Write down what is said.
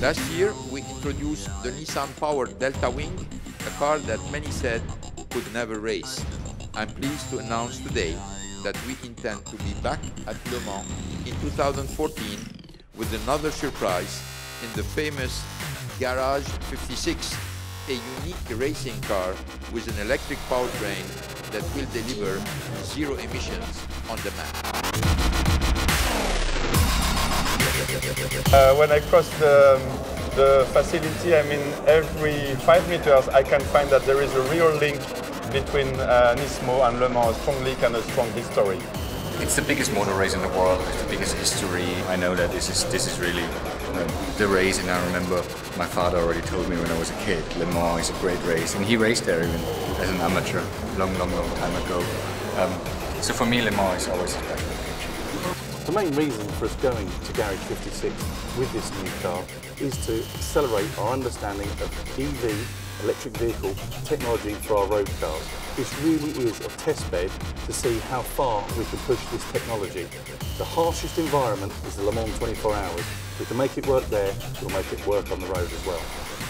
Last year, we introduced the Nissan-powered Delta Wing, a car that many said could never race. I'm pleased to announce today that we intend to be back at Le Mans in 2014 with another surprise in the famous Garage 56, a unique racing car with an electric powertrain that will deliver zero emissions on the map. When I cross the facility, I mean every 5 meters I can find that there is a real link between Nismo and Le Mans, a strong link and a strong history. It's the biggest motor race in the world, it's the biggest history. I know that this is really the race, and I remember my father already told me when I was a kid, Le Mans is a great race, and he raced there even as an amateur long time ago. So for me, Le Mans is always special. The main reason for us going to Garage 56 with this new car is to accelerate our understanding of EV, electric vehicle technology for our road cars. This really is a test bed to see how far we can push this technology. The harshest environment is the Le Mans 24 hours. If we can make it work there, we'll make it work on the road as well.